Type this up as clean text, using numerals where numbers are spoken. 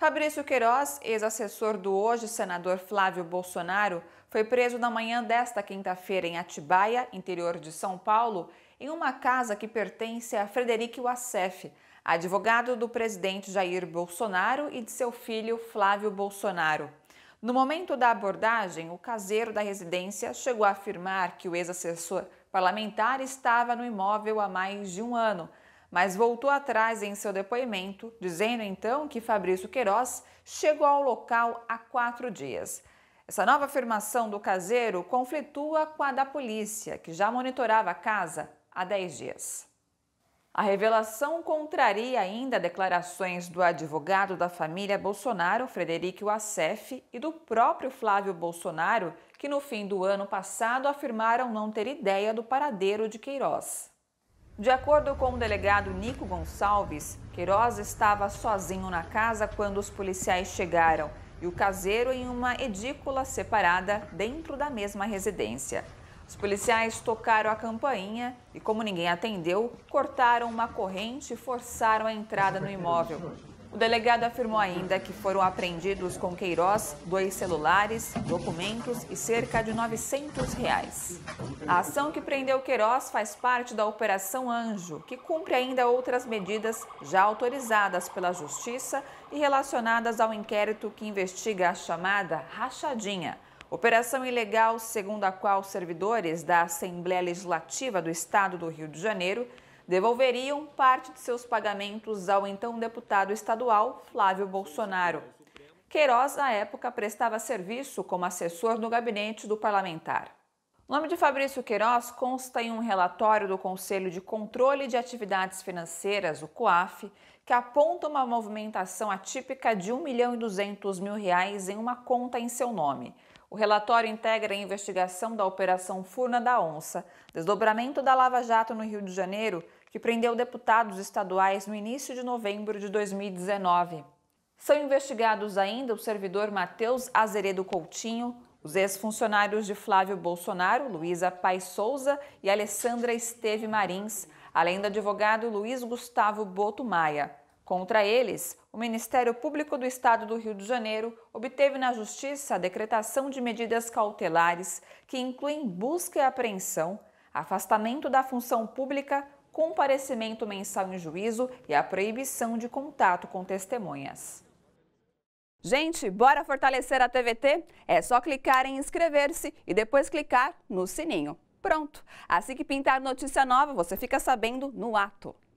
Fabrício Queiroz, ex-assessor do hoje senador Flávio Bolsonaro, foi preso na manhã desta quinta-feira em Atibaia, interior de São Paulo, em uma casa que pertence a Frederick Wassef, advogado do presidente Jair Bolsonaro e de seu filho Flávio Bolsonaro. No momento da abordagem, o caseiro da residência chegou a afirmar que o ex-assessor parlamentar estava no imóvel há mais de um ano, mas voltou atrás em seu depoimento, dizendo então que Fabrício Queiroz chegou ao local há 4 dias. Essa nova afirmação do caseiro conflitua com a da polícia, que já monitorava a casa há 10 dias. A revelação contraria ainda declarações do advogado da família Bolsonaro, Frederick Wassef, e do próprio Flávio Bolsonaro, que no fim do ano passado afirmaram não ter ideia do paradeiro de Queiroz. De acordo com o delegado Nico Gonçalves, Queiroz estava sozinho na casa quando os policiais chegaram e o caseiro em uma edícula separada dentro da mesma residência. Os policiais tocaram a campainha e, como ninguém atendeu, cortaram uma corrente e forçaram a entrada no imóvel. O delegado afirmou ainda que foram apreendidos com Queiroz 2 celulares, documentos e cerca de R$ 900. A ação que prendeu Queiroz faz parte da Operação Anjo, que cumpre ainda outras medidas já autorizadas pela Justiça e relacionadas ao inquérito que investiga a chamada Rachadinha, operação ilegal segundo a qual servidores da Assembleia Legislativa do Estado do Rio de Janeiro devolveriam parte de seus pagamentos ao então deputado estadual Flávio Bolsonaro. Queiroz, à época, prestava serviço como assessor no gabinete do parlamentar. O nome de Fabrício Queiroz consta em um relatório do Conselho de Controle de Atividades Financeiras, o COAF, que aponta uma movimentação atípica de R$ 1.200.000 em uma conta em seu nome. O relatório integra a investigação da Operação Furna da Onça, desdobramento da Lava Jato no Rio de Janeiro, que prendeu deputados estaduais no início de novembro de 2019. São investigados ainda o servidor Matheus Azeredo Coutinho, os ex-funcionários de Flávio Bolsonaro, Luísa Pai Souza e Alessandra Esteve Marins, além do advogado Luiz Gustavo Boto Maia. Contra eles, o Ministério Público do Estado do Rio de Janeiro obteve na Justiça a decretação de medidas cautelares que incluem busca e apreensão, afastamento da função pública, comparecimento mensal em juízo e a proibição de contato com testemunhas. Gente, bora fortalecer a TVT? É só clicar em inscrever-se e depois clicar no sininho. Pronto! Assim que pintar notícia nova, você fica sabendo no ato.